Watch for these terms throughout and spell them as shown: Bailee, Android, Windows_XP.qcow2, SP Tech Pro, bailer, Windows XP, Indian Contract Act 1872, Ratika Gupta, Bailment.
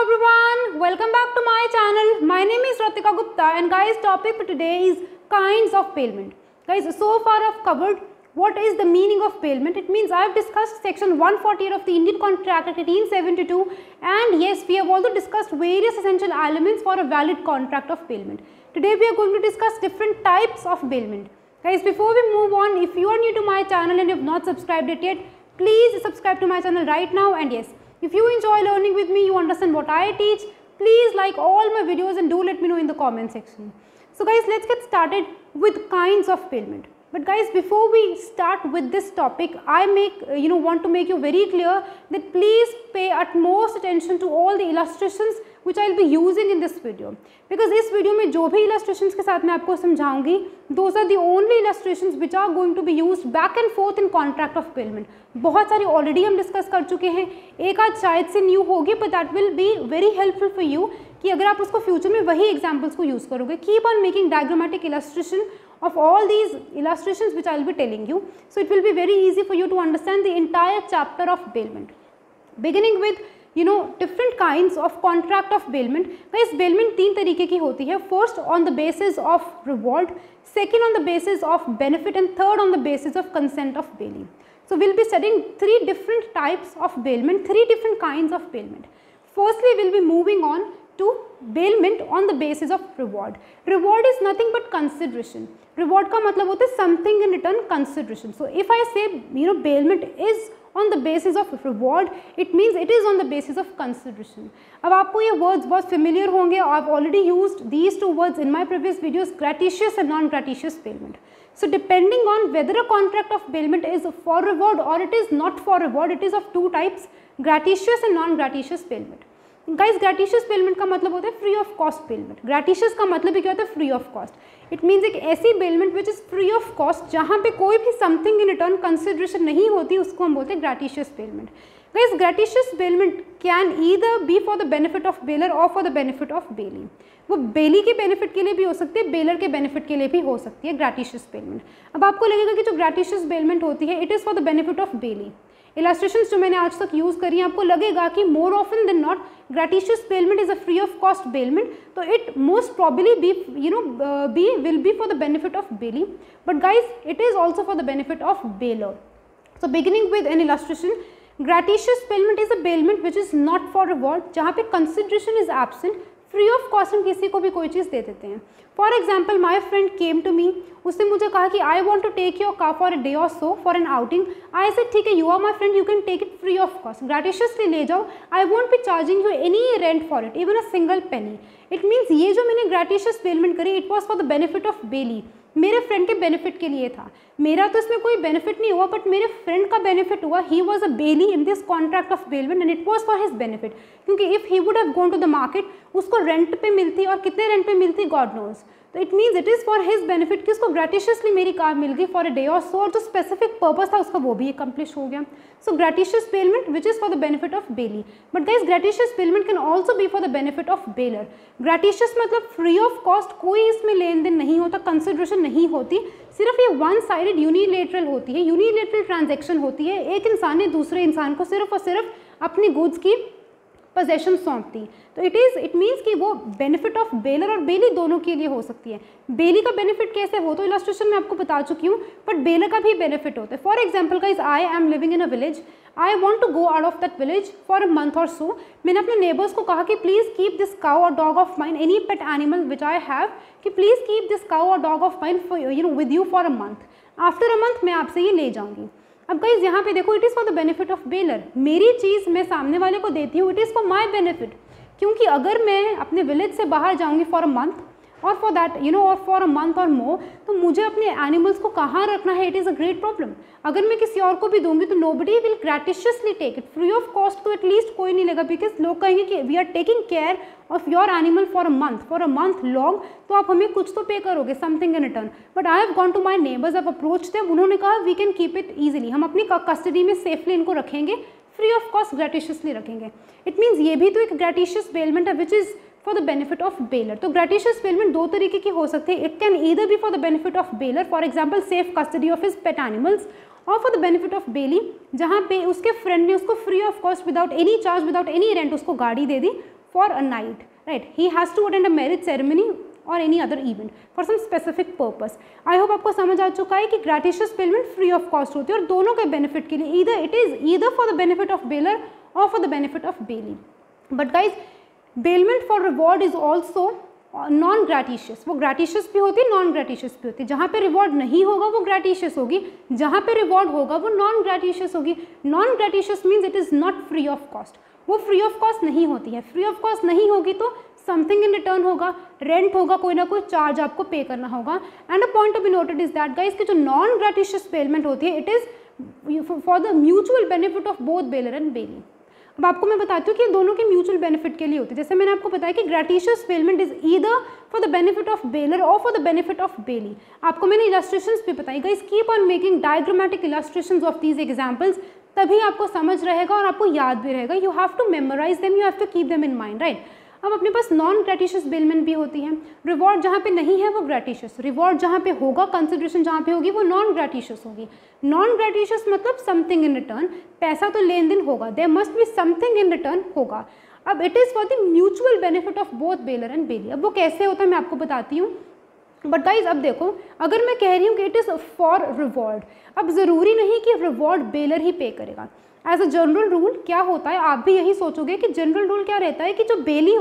everyone, welcome back to my channel. My name is Ratika Gupta and guys, topic for today is kinds of bailment. Guys, so far I've covered what is the meaning of bailment. It means I've discussed section 148 of the Indian Contract Act 1872, and yes, we have also discussed various essential elements for a valid contract of bailment. Today we are going to discuss different types of bailment. Guys, before we move on, if you are new to my channel and you have not subscribed it yet, please subscribe to my channel right now. And yes, if you enjoy learning with me, you understand what I teach, please like all my videos and do let me know in the comment section. So guys, let's get started with kinds of bailment. But guys, before we start with this topic, I want to make you very clear that please pay utmost attention to all the illustrations which I will be using in this video, because this video में जो भी illustrations के साथ मैं आपको समझाऊंगी, those are the only illustrations which are going to be used back and forth in contract of bailment. बहुत सारी already हम discuss कर चुके हैं, एक आज शायद से new होगी, but that will be very helpful for you कि अगर आप उसको future में वही examples को use करोगे. Keep on making diagrammatic illustration of all these illustrations which I will be telling you, so it will be very easy for you to understand the entire chapter of bailment, beginning with different kinds of contract of bailment. Guys, bailment तीन तरीके की होती है. First on the basis of revolt, second on the basis of benefit, and third on the basis of consent of bailee. So we'll be studying three different types of bailment, three different kinds of bailment. Firstly, we'll be moving on to bailment on the basis of reward. Reward is nothing but consideration. Reward का मतलब होता है something in return, consideration. So if I say bailment is on the basis of reward, it means it is on the basis of consideration. अब आपको ये words बहुत familiar होंगे. I've already used these two words in my previous videos, gratuitous and non-gratuitous bailment. So depending on whether a contract of bailment is for reward or it is not for reward, it is of two types, gratuitous and non-gratuitous bailment. Guys, gratuitous bailment का मतलब होता है free of cost bailment. Gratuitous का मतलब क्या होता है? Free of cost. It means एक ऐसी bailment which is free of cost, जहाँ पे कोई भी something in return consideration नहीं होती, उसको हम बोलते हैं gratuitous bailment. Guys, gratuitous bailment can either be for the benefit of bailer or for the benefit of bailee. वो bailee के benefit के लिए भी हो सकती है, bailer के benefit के लिए भी हो सकती है gratuitous bailment. अब आपको लगेगा कि जो gratuitous bailment होती है, it is for the benefit of bailee. Illustrations जो मैंने आज तक यूज़ करी हैं, आपको लगेगा कि more often than not gratuitous bailment is a free of cost bailment, तो it most probably be will be for the benefit of bailee, but guys it is also for the benefit of bailor. So beginning with an illustration, gratuitous bailment is a bailment which is not for reward, जहाँ पे consideration is absent. Free of cost हम किसी को भी कोई चीज़ दे देते हैं. For example, my friend came to me, उसने मुझे कहा कि I want to take your car for a day और so for an outing. I said ठीक है, you are my friend, you can take it free of cost, gratuitously ले जाओ, I won't be charging you any rent for it, even a single penny. It means ये जो मैंने gratuitous payment करी, it was for the benefit of bailee, मेरे friend के benefit के लिए था. मेरा तो इसमें कोई बेनिफिट नहीं हुआ, बट मेरे फ्रेंड का बेनिफिट हुआ. He was a bailee in this contract of bailment and it was for his benefit, क्योंकि if he would have gone to the market, उसको रेंट पे मिलती, और कितने रेंट पे मिलती गॉड नोज. तो it means it is for his benefit कि उसको ग्रैटिशियसली मेरी कार मिल गई फॉर अ डे और सो, और जो स्पेसिफिक पर्पज़ था उसका वो भी अकम्प्लिश हो गया. So gratuitous bailment which is for the benefit of bailee, but guys gratuitous bailment can also be for the benefit of bailor. Gratuitous मतलब फ्री ऑफ कॉस्ट, कोई इसमें लेन देन नहीं होता, कंसिडरेशन नहीं होती, सिर्फ ये वन साइडेड यूनिलेटरल होती है, यूनिलेटरल ट्रांजेक्शन होती है. एक इंसान ने दूसरे इंसान को सिर्फ और सिर्फ अपनी गुड्स की पोजेशन सौंपती. तो इट मीन्स कि वो बेनिफिट ऑफ बेलर और बेली दोनों के लिए हो सकती है. बेली का बेनिफिट कैसे हो, तो इलास्ट्रेशन में आपको बता चुकी हूँ, बट बेलर का भी बेनिफिट होता है. For example guys, I am living in a village, I want to go out of that village for a month और सो. मैंने अपने नेबर्स को कहा कि प्लीज़ कीप दिस काउ और dog of mine, any pet animal which I have, कि please keep this cow और dog of mine with you for a month, after a month मैं आपसे ये ले जाऊँगी. अब गाइस यहाँ पे देखो, it is for the benefit of bailor, मेरी चीज़ मैं सामने वाले को देती हूँ, it is for my benefit, क्योंकि अगर मैं अपने विलेज से बाहर जाऊँगी फॉर अ मंथ और फॉर दैट और फॉर अ मंथ और मोर, तो मुझे अपने एनिमल्स को कहाँ रखना है, it is a great problem. अगर मैं किसी और को भी दूँगी तो nobody will gratuitously take it, free of cost तो एटलीस्ट कोई नहीं लेगा, बिकॉज लोग कहेंगे कि we are taking care of your animal for a month long, तो आप हमें कुछ तो पे करोगे, something in return. But I have gone to my neighbours, अब अप्रोच थे, उन्होंने कहा we can keep it easily, हम अपनी कस्टडी में सेफली इनको रखेंगे, फ्री ऑफ कॉस्ट ग्रैटिशियसली रखेंगे. इट मीन्स ये भी तो एक ग्रैटिशियस बेलमेंट है which is for the benefit of bailor. तो ग्रैटिशियस बेलमेंट दो तरीके की हो सकती है, it can either be for the benefit of bailor, for example safe custody of his pet animals, और for the benefit of bailee, जहाँ पे उसके फ्रेंड ने उसको free of cost without any charge, without any rent उसको गाड़ी दे दी for a night, right? He has to attend a marriage ceremony or any other event for some specific purpose. I hope आपको समझ आ चुका है कि gratuitous payment free of cost होती है और दोनों के benefit के लिए it is either for the benefit of bailer or for the benefit of bailee. But guys, bailment for reward is also non gratuitous. वो gratuitous भी होती है non gratuitous भी होती है. जहाँ पे reward नहीं होगा वो gratuitous होगी, जहाँ पे reward होगा वो non gratuitous होगी. Non gratuitous means it is not free of cost. वो free of cost नहीं होती है. Free of cost नहीं होगी तो समथिंग इन रिटर्न होगा, रेंट होगा, कोई ना कोई चार्ज आपको पे करना होगा. And a point to be noted is that guys कि जो नॉन ग्रैटिशियस पेमेंट होती है it is for the mutual benefit of both bailor and bailee. अब आपको मैं बताती हूँ कि दोनों के म्यूचुअल बेनिफिट के लिए होती है. जैसे मैंने आपको बताया कि gratuitous payment is either for the benefit of bailor और for the benefit of bailee. आपको मैंने इलस्ट्रेशंस भी बताई. Guys keep on making diagrammatic illustrations of these examples, तभी आपको समझ रहेगा और आपको याद भी रहेगा. You have to memorise them, you have to keep them in mind, right? अब अपने पास नॉन ग्रैटिशियस बेलमेंट भी होती है. रिवॉर्ड जहाँ पे नहीं है वो ग्रैटिशियस, रिवॉर्ड जहाँ पे होगा, कंसिडरेशन जहाँ पे होगी वो नॉन ग्रैटिशियस होगी. नॉन ग्रैटिशियस मतलब समथिंग इन रिटर्न, पैसा तो लेन देन होगा, there must be something in return होगा. अब it is for the mutual benefit of both bailor and bailee. अब वो कैसे होता है मैं आपको बताती हूँ. बट गाइज अब देखो, अगर मैं कह रही हूँ कि इट इज़ फॉर रिवॉर्ड, अब ज़रूरी नहीं कि रिवॉर्ड बेलर ही पे करेगा. एज अ जनरल रूल क्या होता है, आप भी यही सोचोगे कि जनरल रूल क्या रहता है कि जो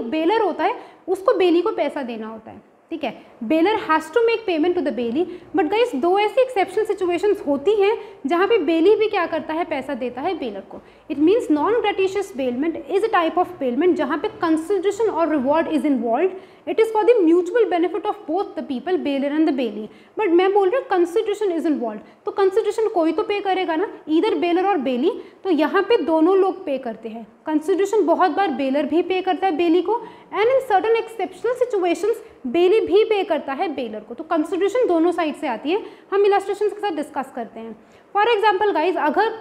बेलर होता है उसको बेली को पैसा देना होता है, ठीक है? Bailor has to make payment to the bailee. But guys दो ऐसी एक्सेप्शनल सिचुएशंस होती हैं जहाँ पे बेली भी क्या करता है, पैसा देता है बेलर को. It means non gratuitous bailment is a type of payment जहाँ पे कंसिडरेशन और reward is involve. It is for the mutual benefit of both the people, bailor and the bailee. But मैं बोल रही हूँ कंसिडरेशन इज इन्वॉल्व, तो consideration कोई तो पे करेगा ना, ईदर बेलर और बेली. तो यहाँ पे दोनों लोग पे करते हैं. कंसिडरेशन बहुत बार बेलर भी पे करता है बेली को, and in certain exceptional situations bailee भी पे करता है बेलर को. तो कंसिडरेशन दोनों साइड से आती है. हम इलस्ट्रेशन के साथ डिस्कस करते हैं. फॉर एग्जाम्पल गाइज, अगर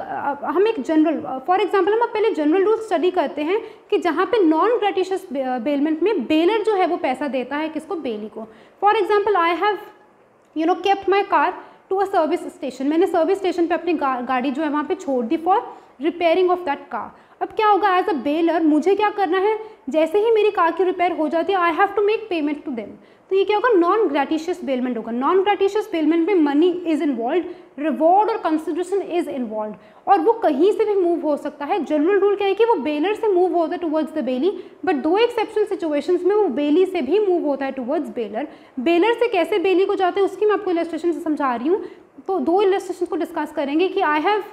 हम एक जनरल, फॉर एग्जाम्पल हम पहले जनरल रूल स्टडी करते हैं कि जहाँ पे नॉन ग्रैटिशियस बेलमेंट में बेलर जो है वो पैसा देता है किसको, बेली को. For example I have you know kept my car to a service station, मैंने सर्विस स्टेशन पे अपनी गाड़ी जो है वहाँ पे छोड़ दी for repairing of that car. अब क्या होगा, एज अ बेलर मुझे क्या करना है, जैसे ही मेरी कार की रिपेयर हो जाती है I have to make payment to them. तो ये क्या होगा, नॉन ग्रैटिशियस बेलमेंट होगा. नॉन ग्रैटिशियस बेलमेंट में मनी इज इन्वॉल्व, रिवॉर्ड और कंसिडरेशन इज इन्वॉल्व, और वो कहीं से भी मूव हो सकता है. जनरल रूल क्या है कि वो बेलर से मूव होता है टुवर्ड्स द बेली, बट दो एक्सेप्शन सिचुएशंस में वो बेली से भी मूव होता है टुवर्ड्स बेलर. बेलर से कैसे बेली को जाते हैं उसकी मैं आपको इलस्ट्रेशन से समझा रही हूँ. तो दो इलस्ट्रेशन को डिस्कस करेंगे कि I have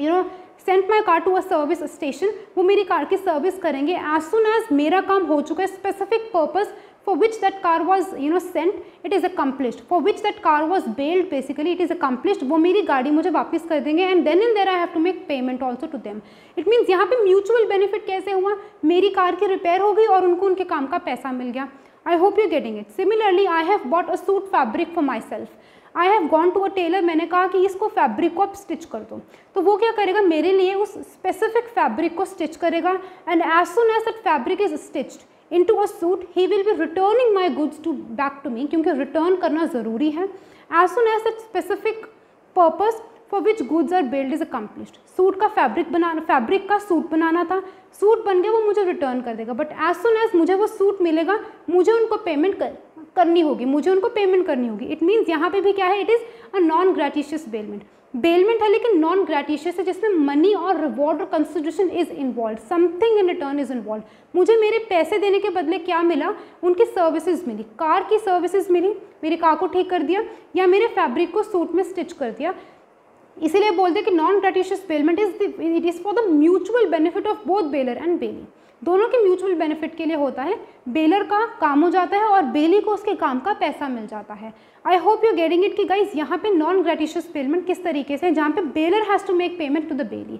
you know sent my car to a service station, वो मेरी कार की सर्विस करेंगे. एज सुन एज मेरा काम हो चुका है, specific purpose for which that car was sent, it is accomplished, for which that car was bailed, basically it is accomplished, वो मेरी गाड़ी मुझे वापस कर देंगे. And then and there I have to make payment also to them. It means यहाँ पे mutual benefit कैसे हुआ, मेरी कार की repair हो गई और उनको उनके काम का पैसा मिल गया. I hope you getting it. Similarly I have bought a suit fabric for myself, I have gone to a tailor, मैंने कहा कि इसको फैब्रिक को आप स्टिच कर दो. तो वो क्या करेगा, मेरे लिए उस specific fabric को स्टिच करेगा. And as soon as that fabric is stitched into a suit, he will be returning my goods to back to me, क्योंकि return करना ज़रूरी है. As soon as that specific purpose for which goods are built is accomplished, suit का fabric का suit बनाना था, suit बन गया, वो मुझे return कर देगा. But as soon as मुझे वो suit मिलेगा मुझे उनको payment करनी होगी, It means यहाँ पे भी क्या है, it is a non-gratuitous bailment. Bailment है लेकिन नॉन ग्रैटिशियस है, जिसमें मनी और रिवॉर्ड और consideration is involve, something in return is involve. मुझे मेरे पैसे देने के बदले क्या मिला, उनकी सर्विसेज मिली, कार की सर्विसेज मिली, मेरी कार को ठीक कर दिया या मेरे फैब्रिक को सूट में स्टिच कर दिया. इसीलिए बोलते हैं कि non gratuitous payment it is for the mutual benefit of both bailor and bailee. दोनों के म्यूचुअल बेनिफिट के लिए होता है. बेलर का काम हो जाता है और बेली को उसके काम का पैसा मिल जाता है. I hope you getting it कि गाइज यहाँ पे नॉन ग्रैटिशियस पेमेंट किस तरीके से, जहाँ पे bailor has to make payment to the bailee.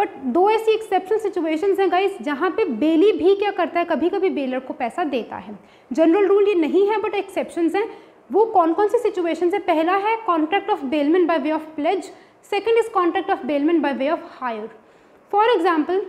But दो ऐसी एक्सेप्शन सिचुएशंस हैं गाइज जहाँ पे बेली भी क्या करता है, कभी कभी बेलर को पैसा देता है. जनरल रूल ये नहीं है बट एक्सेप्शन हैं. वो कौन कौन सी सिचुएशन है, पहला है contract of bailment by way of pledge, second is contract of bailment by way of hire. For example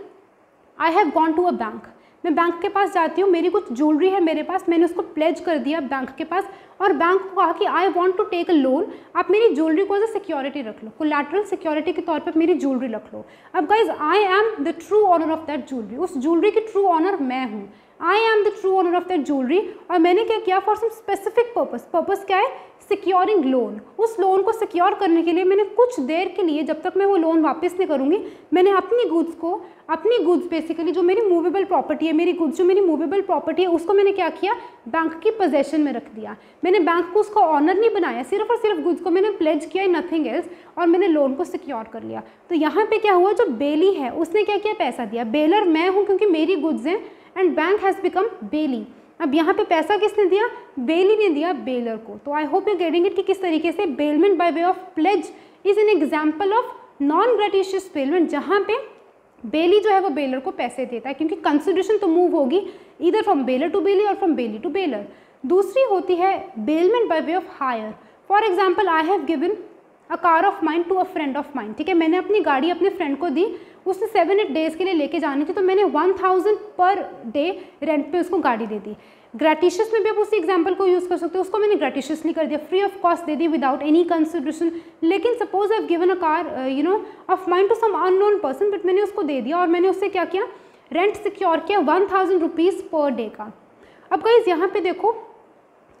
I have gone to a bank. मैं बैंक के पास जाती हूँ, मेरी कुछ ज्वेलरी है मेरे पास, मैंने उसको प्लेज कर दिया बैंक के पास और बैंक को कहा कि I want to take a loan, आप मेरी ज्वेलरी को एज अ सिक्योरिटी रख लो, कोलैटरल सिक्योरिटी के तौर पर मेरी ज्वेलरी रख लो। अब guys I am the true owner of that jewellery, उस ज्वेलरी की ट्रू ऑनर मैं हूँ, I am the true owner of that jewellery. और मैंने क्या किया for some specific purpose, purpose क्या है, सिक्योरिंग लोन। उस लोन को सिक्योर करने के लिए मैंने कुछ देर के लिए, जब तक मैं वो लोन वापस नहीं करूँगी, मैंने अपनी गुड्स को, अपनी गुड्स बेसिकली जो मेरी मूवेबल प्रॉपर्टी है, मेरी गुड्स जो मेरी मूवेबल प्रॉपर्टी है, उसको मैंने क्या किया, बैंक की पोजेशन में रख दिया। मैंने बैंक को उसका ऑनर नहीं बनाया, सिर्फ और सिर्फ गुड्स को मैंने प्लेज किया, नथिंग एल्स, और मैंने लोन को सिक्योर कर लिया। तो यहाँ पे क्या हुआ, जो बेली है उसने क्या किया, पैसा दिया। बेलर मैं हूँ क्योंकि मेरी गुड्स हैं, and bank has become bailee. अब यहाँ पे पैसा किसने दिया, बेली ने दिया बेलर को। तो I hope you getting it कि किस तरीके से bailment by way of pledge is an example of non gratuitous bailment, जहाँ पे बेली जो है वो बेलर को पैसे देता है, क्योंकि कंसिडरेशन तो मूव होगी इधर फ्रॉम बेलर टू बेली और फ्रॉम बेली टू बेलर। दूसरी होती है bailment by way of hire. For example I have given a car of mine to a friend of mine, ठीक है, मैंने अपनी गाड़ी अपने फ्रेंड को दी, उसने 7-8 डेज़ के लिए लेके जानी थी, तो मैंने 1000 पर डे रेंट पे उसको गाड़ी दे दी। ग्रेटिशियस में भी आप उसी एग्जाम्पल को यूज़ कर सकते हो, उसको मैंने ग्रेटिशियसली कर दिया, फ्री ऑफ कॉस्ट दे दी विदाउट एनी कंसिडरेशन। लेकिन suppose I have given a car you know of mine to some unknown person, but मैंने उसको दे दिया और मैंने उससे क्या किया, रेंट सिक्योर किया 1000 रुपीज़ पर डे का। अब गाइस यहाँ पे देखो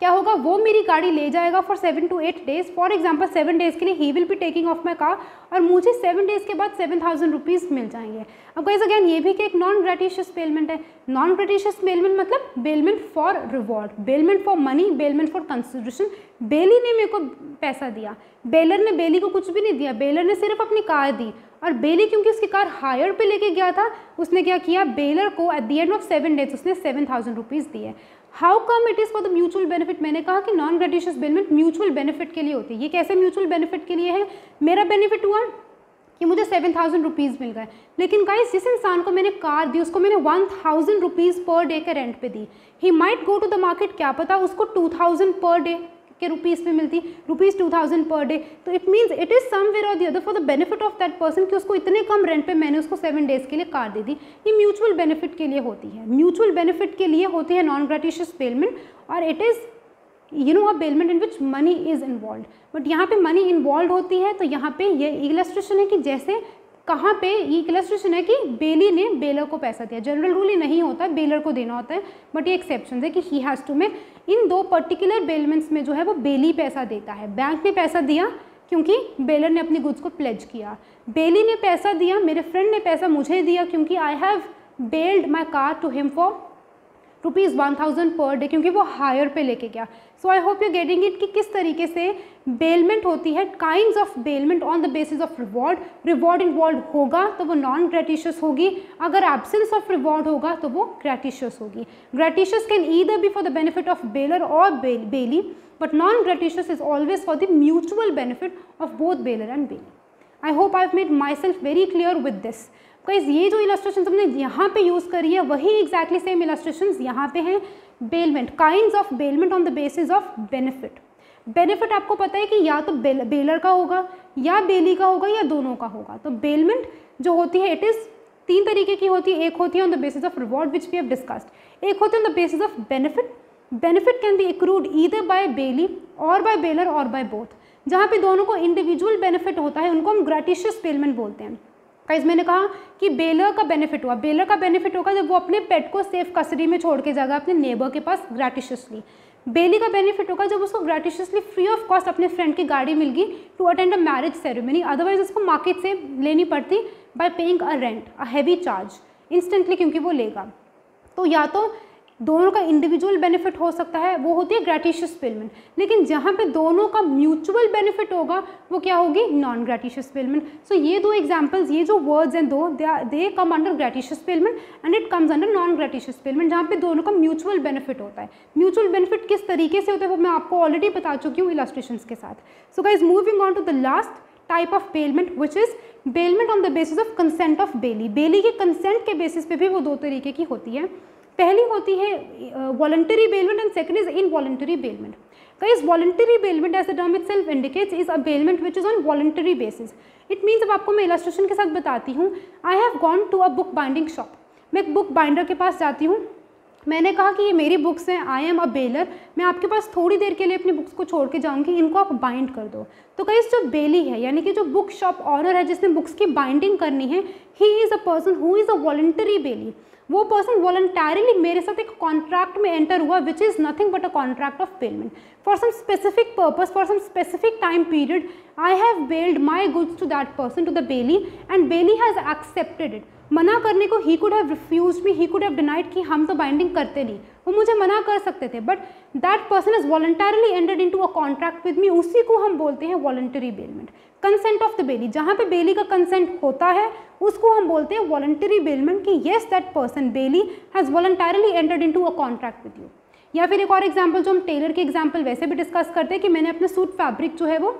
क्या होगा, वो मेरी गाड़ी ले जाएगा for 7-8 days. For example 7 days के लिए he will be taking of my car और मुझे 7 डेज़ के बाद 7000 रुपीज़ मिल जाएंगे। अब गाइस अगेन ये भी कि एक नॉन ग्रेटिशियस बेलमेंट है। नॉन ग्रेटिशियस बेलमेंट मतलब bailment for reward, bailment for money, bailment for consideration. Bailee ने मेरे को पैसा दिया, बेलर ने बेली को कुछ भी नहीं दिया, बेलर ने सिर्फ अपनी कार दी। और बेली क्योंकि उसकी कार हायर पे लेके गया था, उसने क्या किया, बेलर को at the end of 7 days उसने 7000 रुपीज़ दिए। How come it is for the mutual benefit. मैंने कहा कि non gratuitous bailment mutual benefit के लिए होती है। ये कैसे म्यूचुअल बेनिफिट के लिए है, मेरा बेनिफिट हुआ कि मुझे 7000 रुपीज़ मिल गए, लेकिन गाइस जिस इंसान को मैंने कार दी उसको मैंने 1000 रुपीज़ पर डे के रेंट पे दी। He might go to the market, क्या पता उसको 2000 पर डे के रुपीज़ में मिलती, रुपीज़ 2000 पर डे। तो it means it is somewhere और the other for the benefit of that person कि उसको इतने कम रेंट पे मैंने उसको 7 डेज़ के लिए कार दे दी। ये म्यूचुअल बेनिफिट के लिए होती है, म्यूचुअल बेनिफिट के लिए होती है नॉन ग्रेटिशियस बेलमेंट। और it is you know a bailment in which money is involve, but यहाँ पे मनी इन्वॉल्व होती है। तो यहाँ पे ये इलस्ट्रेशन है कि जैसे कहाँ पे, ये इलस्ट्रेशन है कि बेली ने बेलर को पैसा दिया। जनरल रूल ही नहीं होता, बेलर को देना होता है, बट ये एक्सेप्शन है कि ही हैज़ टू में। इन दो पर्टिकुलर बेलमेंट्स में जो है वो बेली पैसा देता है, बैंक ने पैसा दिया क्योंकि बेलर ने अपनी गुड्स को प्लेज किया, बेली ने पैसा दिया, मेरे फ्रेंड ने पैसा मुझे दिया क्योंकि I have bailed my car to him for rupees 1000 per day, क्योंकि वो हायर पे लेके गया। So I hope you getting it कि किस तरीके से बेलमेंट होती है, kinds of bailment on the basis of reward. Reward involve होगा तो वो नॉन ग्रेटिशियस होगी, अगर एब्सेंस ऑफ रिवॉर्ड होगा तो वो ग्रेटिशियस होगी। Gratuitous can either be for the benefit of bailor और bailee, but non gratuitous is always for the mutual benefit of both bailor and bailee. I hope I have made myself very clear with this. Guys ये जो illustration हमने यहाँ पे use करी है वही exactly same illustration यहाँ पे हैं। Bailment, kinds of bailment on the basis of benefit. Benefit आपको पता है कि या तो बेलर का होगा या बेली का होगा या दोनों का होगा। तो बेलमेंट जो होती है इट इज़ 3 तरीके की होती है। एक होती है on the basis of reward which we have discussed, एक होती है on the basis of benefit. Benefit can be accrued either by bailee और बाय बेलर और बाय बोथ। जहाँ पे दोनों को इंडिविजुअल बेनिफिट होता है उनको हम ग्रेटिशियस बेलमेंट बोलते हैं। गाइस मैंने कहा कि बेलर का बेनिफिट हुआ, बेलर का बेनिफिट होगा जब वो अपने पेट को सेफ कस्टडी में छोड़ के जाएगा अपने नेबर के पास ग्रेटिशियसली। बेली का बेनिफिट होगा जब उसको ग्रेटिशियसली फ्री ऑफ कॉस्ट अपने फ्रेंड की गाड़ी मिल गई to attend a marriage ceremony, otherwise उसको मार्केट से लेनी पड़ती by paying a rent, a heavy charge instantly क्योंकि वो लेगा। तो या तो दोनों का इंडिविजुअल बेनिफिट हो सकता है, वो होती है ग्रेटिशियस बेलमेंट। लेकिन जहाँ पे दोनों का म्यूचुअल बेनिफिट होगा वो क्या होगी, नॉन ग्रेटिशियस बेलमेंट। सो ये दो एग्जांपल्स, ये जो वर्ड्स हैं दो, they come under gratuitous bailment and it comes under non gratuitous bailment, जहाँ पे दोनों का म्यूचुअल बेनिफिट होता है। म्यूचुअल बेनिफिट किस तरीके से होता है वो मैं आपको ऑलरेडी बता चुकी हूँ इलस्ट्रेशंस के साथ। So guys moving on to the last type of bailment which is bailment on the basis of consent of bailee. Bailee के कंसेंट के बेसिस पे भी वो दो तरीके की होती है। पहली होती है voluntary bailment and second is involuntary bailment. Guys voluntary bailment as the term itself indicates is a bailment which is on voluntary basis. It means, अब आपको मैं इलस्ट्रेशन के साथ बताती हूँ। I have gone to a book binding shop, मैं book binder के पास जाती हूँ, मैंने कहा कि ये मेरी बुक्स हैं, आई एम अ बेलर, मैं आपके पास थोड़ी देर के लिए अपनी बुक्स को छोड़ के जाऊँगी, इनको आप बाइंड कर दो। तो गाइस जो बेली है यानी कि जो बुक शॉप ऑनर है जिसने बुक्स की बाइंडिंग करनी है, he is a person who is a voluntary bailee. वो पर्सन वॉलंटरीली मेरे साथ एक कॉन्ट्रैक्ट में एंटर हुआ which is nothing but a contract of payment for some specific purpose, for some specific time period. I have bailed my goods to that person, to the bailee, and bailee has accepted it. मना करने को he could have refuse me, he could have denied कि हम तो binding करते नहीं, वो मुझे मना कर सकते थे, but that person is voluntarily entered into a contract with me. उसी को हम बोलते हैं voluntary bailment. Consent of the bailee, जहाँ पे बेली का कंसेंट होता है उसको हम बोलते हैं वॉलंटरी बेलमेंट, कि yes that person bailee has voluntarily entered into a contract with you. या फिर एक और एग्जाम्पल जो हम टेलर के एग्जाम्पल वैसे भी डिस्कस करते हैं कि मैंने अपने सूट फैब्रिक जो है वो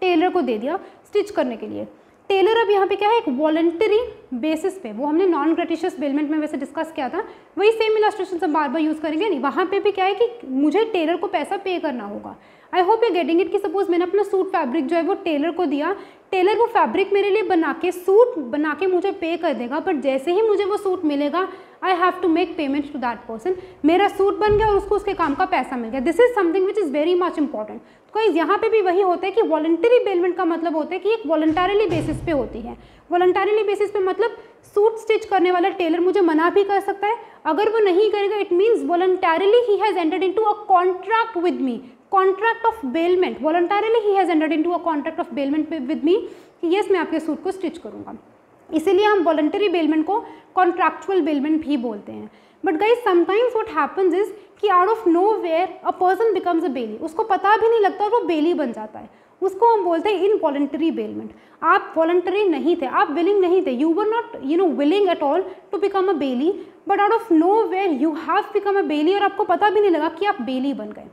टेलर को दे दिया स्टिच करने के लिए। टेलर अब यहाँ पे क्या है, एक वॉलंटरी बेसिस पे, वो हमने नॉन ग्रेटिशियस बेलमेंट में वैसे डिस्कस किया था, वही सेम इलास्ट्रेशन हम बार बार यूज़ करेंगे नहीं। वहाँ पे भी क्या है कि मुझे टेलर को पैसा पे करना होगा। I hope you getting it कि सपोज मैंने अपना सूट फैब्रिक जो है वो टेलर को दिया, टेलर वो फैब्रिक मेरे लिए बना के, सूट बना के मुझे पे कर देगा, बट जैसे ही मुझे वो सूट मिलेगा I have to make payment to that person. मेरा सूट बन गया और उसको उसके काम का पैसा मिल गया। This is something which is very much important. तो गाइस यहाँ पे भी वही होता है कि वॉलंटरी बेलमेंट का मतलब होता है कि एक वॉलंटरीली बेसिस पे होती है। वॉलंटरीली बेसिस पे मतलब सूट स्टिच करने वाला टेलर मुझे मना भी कर सकता है, अगर वो नहीं करेगा it means voluntarily he has entered into a contract with me, contract of bailment. Voluntarily he has entered into a contract of bailment with me कि येस मैं आपके सूट को स्टिच करूँगा। इसीलिए हम वॉलंटरी बेलमेंट को कॉन्ट्रैक्चुअल बेलमेंट भी बोलते हैं। But guys sometimes what happens is कि out of nowhere a person becomes a bailee, उसको पता भी नहीं लगता और वो बेली बन जाता है। उसको हम बोलते हैं इनवॉलंटरी बेलमेंट। आप वॉलंटरी नहीं थे, आप विलिंग नहीं थे, you were not willing at all to become a bailee, but out of nowhere you have become a bailee, और आपको पता भी नहीं लगा कि आप बेली बन गए।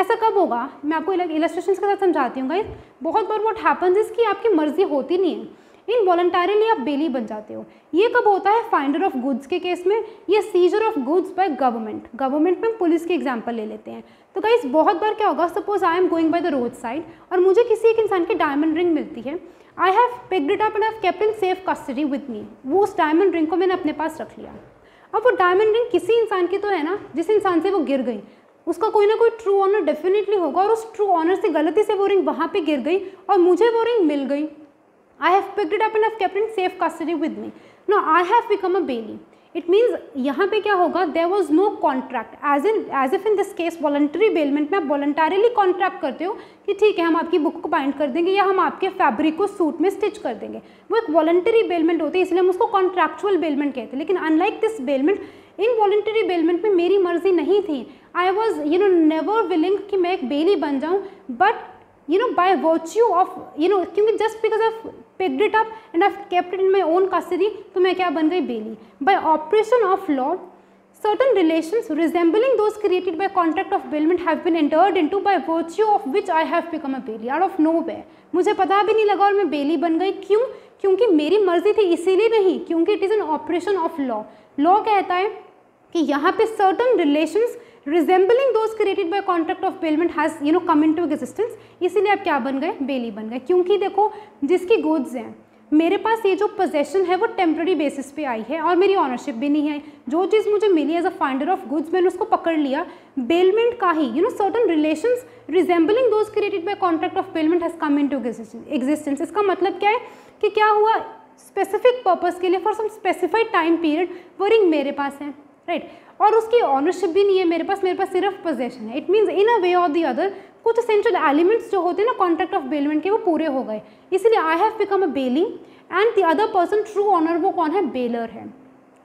ऐसा कब होगा, मैं आपको इलस्ट्रेशन के साथ समझाती हूँ गाइज। बहुत बार व्हाट हैपन्स इज कि आपकी मर्जी होती नहीं है, इन वॉलंटरीली आप बेली बन जाते हो। ये कब होता है, फाइंडर ऑफ गुड्स के केस में, ये seizure of goods by government. Government में पुलिस की एग्जांपल ले लेते हैं। तो गाइस बहुत बार क्या होगा, suppose I am going by the road side और मुझे किसी एक इंसान की डायमंड रिंग मिलती है। I have picked it up and I have kept in safe custody with me. वो उस डायमंड रिंग को मैंने अपने पास रख लिया। अब वो डायमंड रिंग किसी इंसान की तो है ना, जिस इंसान से वो गिर गई उसका कोई ना कोई ट्रू ऑनर डेफिनेटली होगा, और उस ट्रू ऑनर से गलती से वो रिंग वहाँ पर गिर गई और मुझे वो रिंग मिल गई। I have picked it up and I've kept it in safe custody with me. Now I have become a bailey. It means यहाँ पे क्या होगा, there was no contract. As if in this case voluntary bailment में आप voluntarily contract करते हो कि ठीक है हम आपकी बुक को बाइंड कर देंगे या हम आपके फैब्रिक को सूट में स्टिच कर देंगे। वो एक वॉलंटरी बेलमेंट होती है, इसलिए हम उसको कॉन्ट्रैक्चुअल बेलमेंट कहते हैं। लेकिन unlike this bailment, involuntary bailment में मेरी मर्जी नहीं थी। आई वॉज नेवर विलिंग कि मैं एक बेली बन जाऊँ, बट बाय वर्च्यू ऑफ क्योंकि just because of picked it up and I've kept it in my own custody, तो मैं क्या बन गई, बेली। By operation of law, certain relations resembling those created by contract of bailment have been entered into by virtue of which I have become a bailey out of nowhere. मुझे पता भी नहीं लगा और मैं बेली बन गई। क्यों? क्योंकि मेरी मर्जी थी, इसीलिए नहीं, क्योंकि it is an operation of law. Law कहता है कि यहाँ पे certain relations resembling those created by contract of bailment has come into existence, इसीलिए आप क्या बन गए, बेली बन गए। क्योंकि देखो जिसकी गुड्स हैं, मेरे पास ये जो पोजेशन है वो टेम्प्रेरी बेसिस पे आई है और मेरी ऑनरशिप भी नहीं है। जो चीज़ मुझे मिली as a finder of goods मैंने उसको पकड़ लिया। बेलमेंट का ही certain relations resembling those created by contract of bailment has come into existence. इसका मतलब क्या है कि क्या हुआ, स्पेसिफिक पर्पज़ के लिए for some specified time period वो रिंग मेरे पास है, राइट? और उसकी ऑनरशिप भी नहीं है मेरे पास सिर्फ पोजेशन है। It means in a way और दी अदर कुछ एसेंशियल एलिमेंट्स जो होते हैं ना कॉन्ट्रैक्ट ऑफ बेलमेंट के, वो पूरे हो गए। इसलिए I have become a bailee and the other person true owner वो कौन है, बेलर है।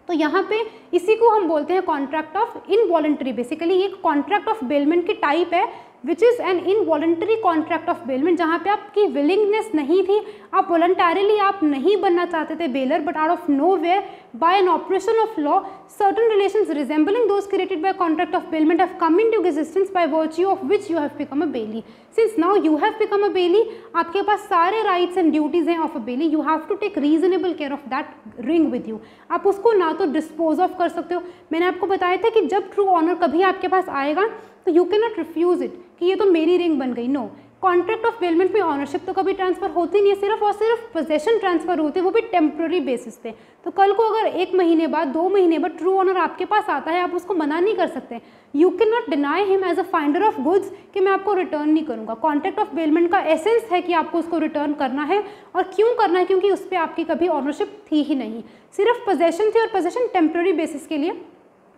तो यहाँ पे इसी को हम बोलते हैं कॉन्ट्रैक्ट ऑफ इनवॉलंटरी। बेसिकली ये कॉन्ट्रैक्ट ऑफ बेलमेंट की टाइप है which is an involuntary contract of bailment, जहाँ पे आपकी विलिंगनेस नहीं थी, आप वॉलंटरीली आप नहीं बनना चाहते थे bailor, but out of nowhere by an operation of law certain relations resembling those created by contract of bailment have come into existence by virtue of which you have become a bailee. Since now you have become a bailee, आपके पास सारे rights and duties हैं of a bailee. You have to take reasonable care of that ring with you. आप उसको ना तो dispose of कर सकते हो, मैंने आपको बताया था कि जब ट्रू ऑनर कभी आपके पास आएगा तो you can not refuse it कि ये तो मेरी रिंग बन गई, नो कॉन्ट्रैक्ट ऑफ बेलमेंट में ऑनरशिप तो कभी ट्रांसफ़र होती नहीं है, सिर्फ और सिर्फ पोजेशन ट्रांसफ़र होते हैं, वो भी टेम्प्रेरी बेसिस पे। तो कल को अगर एक महीने बाद, 2 महीने बाद ट्रू ऑनर आपके पास आता है, आप उसको मना नहीं कर सकते। You can not deny him as a finder of goods कि मैं आपको रिटर्न नहीं करूँगा। कॉन्ट्रैक्ट ऑफ बेलमेंट का एसेंस है कि आपको उसको रिटर्न करना है, और क्यों करना है, क्योंकि उस पर आपकी कभी ऑनरशिप थी ही नहीं, सिर्फ पोजेशन थी, और पोजेशन टेम्प्रेरी बेसिस के लिए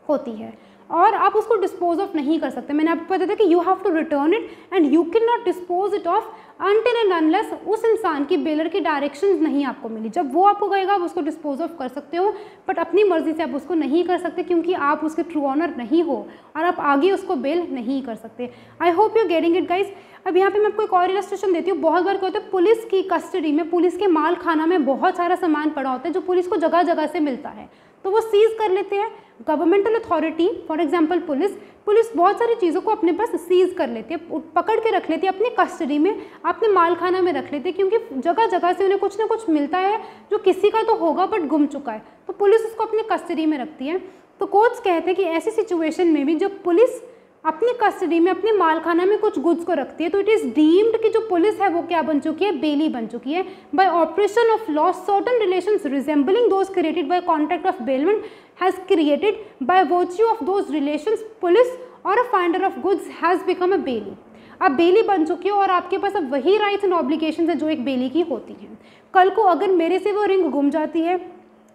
होती है और आप उसको डिस्पोज ऑफ नहीं कर सकते। मैंने आपको बताया था कि you have to return it and you can not dispose it of until and unless उस इंसान की, बेलर की डायरेक्शंस नहीं आपको मिली। जब वो आपको कहेगा आप उसको डिस्पोज ऑफ कर सकते हो, बट अपनी मर्जी से आप उसको नहीं कर सकते, क्योंकि आप उसके ट्रू ऑनर नहीं हो और आप आगे उसको बेल नहीं कर सकते। I hope you getting it guys. अब यहाँ पे मैं आपको एक और इलस्ट्रेशन देती हूँ। बहुत बार क्या होता है, पुलिस की कस्टडी में, पुलिस के माल खाना में बहुत सारा सामान पड़ा होता है जो पुलिस को जगह जगह से मिलता है, तो वो सीज़ कर लेते हैं। Governmental authority, for example police बहुत सारी चीज़ों को अपने पास सीज़ कर लेती है, पकड़ के रख लेती है, अपनी कस्टडी में, अपने मालखाना में रख लेती है, क्योंकि जगह जगह से उन्हें कुछ ना कुछ मिलता है जो किसी का तो होगा बट गुम चुका है, तो पुलिस उसको अपनी कस्टडी में रखती है। तो कोर्ट्स कहते हैं कि ऐसी सिचुएशन में भी जब पुलिस अपनी कस्टडी में, अपने मालखाना में कुछ गुड्स को रखती है, तो इट इज़ डीम्ड कि जो पुलिस है वो क्या बन चुकी है, बेली बन चुकी है। By operation of law certain relations resembling those created by contract of bailment has created by virtue of those relations police और a finder of goods has become a bailee. आप बेली बन चुके हो और आपके पास अब वही राइट्स एंड ऑब्लिगेशंस है जो एक बेली की होती हैं। कल को अगर मेरे से वो रिंग गुम जाती है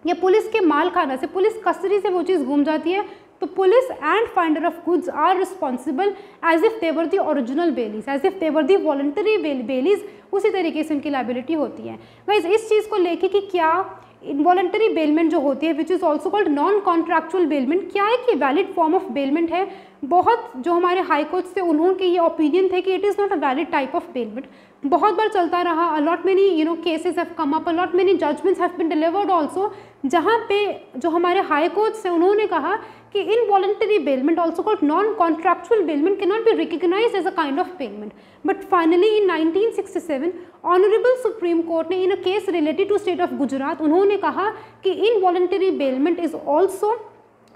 या पुलिस के मालखाना से, पुलिस कस्टडी से वो चीज़ गुम जाती है, तो police and finder of goods are responsible as if they were the original bailees, as if they were the voluntary bailees, उसी तरीके से उनकी लाइबिलिटी होती है। गाइस इस चीज़ को लेके कि क्या इनवॉलंटरी बेलमेंट जो होती है, which is also called non contractual bailment, क्या एक वैलिड फॉर्म ऑफ बेलमेंट है? बहुत जो हमारे हाई कोर्ट्स थे उन्होंने ये ओपिनियन थे कि it is not a valid type of bailment. बहुत बार चलता रहा, a lot many cases have come up, a lot many judgements have been delivered also, जहाँ पे जो हमारे हाई कोर्ट्स थे उन्होंने कहा कि involuntary bailment also called non contractual bailment can not be recognise as a kind of bailment. But finally in 1967 honourable supreme court ने in a case related to state of Gujarat उन्होंने कहा कि involuntary bailment is also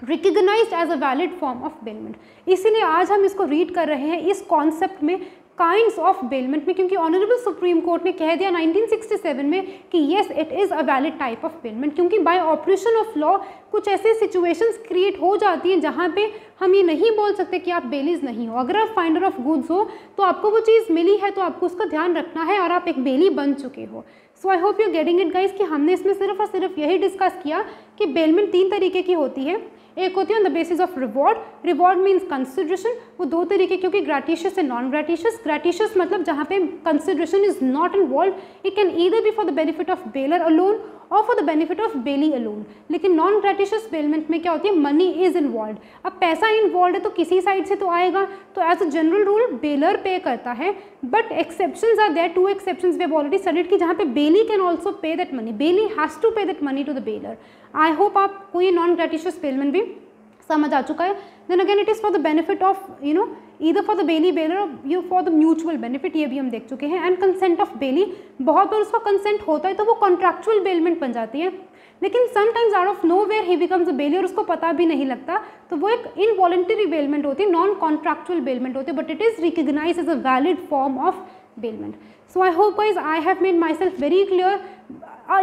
recognise as a valid form of bailment. इसीलिए आज हम इसको read कर रहे हैं इस कॉन्सेप्ट में, काइंड्स ऑफ बेलमेंट में, क्योंकि ऑनरेबल सुप्रीम कोर्ट ने कह दिया 1967 में कि yes it is a valid type of bailment, क्योंकि बाय ऑपरेशन ऑफ लॉ कुछ ऐसे सिचुएशंस क्रिएट हो जाती हैं जहाँ पे हम ये नहीं बोल सकते कि आप बेलीज नहीं हो। अगर आप फाइंडर ऑफ गुड्स हो तो आपको वो चीज़ मिली है, तो आपको उसका ध्यान रखना है, और आप एक बेली बन चुके हो। So I hope you getting it guys कि हमने इसमें सिर्फ और सिर्फ यही डिस्कस किया कि बेलमेंट 3 तरीके की होती है। एक होती है on the basis of reward, reward means consideration, वो 2 तरीके क्योंकि gratuitous and non gratuitous. Gratuitous मतलब जहाँ पे consideration is not involve, it can either be for the benefit of bailor alone और for the benefit of bailee alone. लेकिन non gratuitous bailment में क्या होती है, मनी इज इन्वॉल्व। अब पैसा इन्वॉल्व है तो किसी साइड से तो आएगा, तो as a general rule bailor pay करता है, but exceptions are there. 2 exceptions we have already studied कि जहाँ पे bailee can also pay that money, bailee has to pay that money to the bailor. I hope आपको ये non gratuitous bailment भी समझ आ चुका है। Then again it is for the benefit of either for the bailee bailor और for the mutual benefit, ये भी हम देख चुके हैं। एंड कंसेंट ऑफ बेली, बहुत बार उसका कंसेंट होता है तो वो कॉन्ट्रैक्चुअल बेलमेंट बन जाती है, लेकिन sometimes out of nowhere he becomes a bailee और उसको पता भी नहीं लगता, तो वो एक इनवॉलंटरी बेलमेंट होती है, नॉन कॉन्ट्रैक्चुअल बेलमेंट होती है, but it is recognise as a valid form of bailment. So I hope guys I have made myself very clear.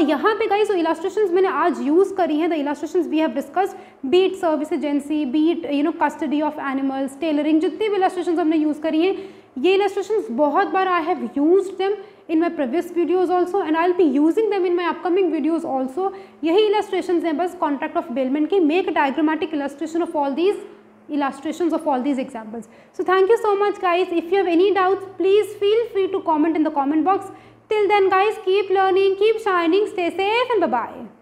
यहाँ पे गाइज इलास्ट्रेशंस मैंने आज यूज़ करी हैं, the illustrations we have discussed, be it service agency, be it custody of animals, tailoring, जितने भी illustrations हमने use करी हैं, ये इलास्ट्रेशंस बहुत बार I have used them in my previous videos also and I will be using them in my upcoming videos also. यही illustrations हैं बस कॉन्ट्रैक्ट ऑफ बेलमेंट की। Make diagrammatic illustration of all these illustrations of all these examples. So thank you so much guys. If you have any doubts, please feel free to comment in the comment box. Till then guys, keep learning, keep shining, stay safe and bye bye.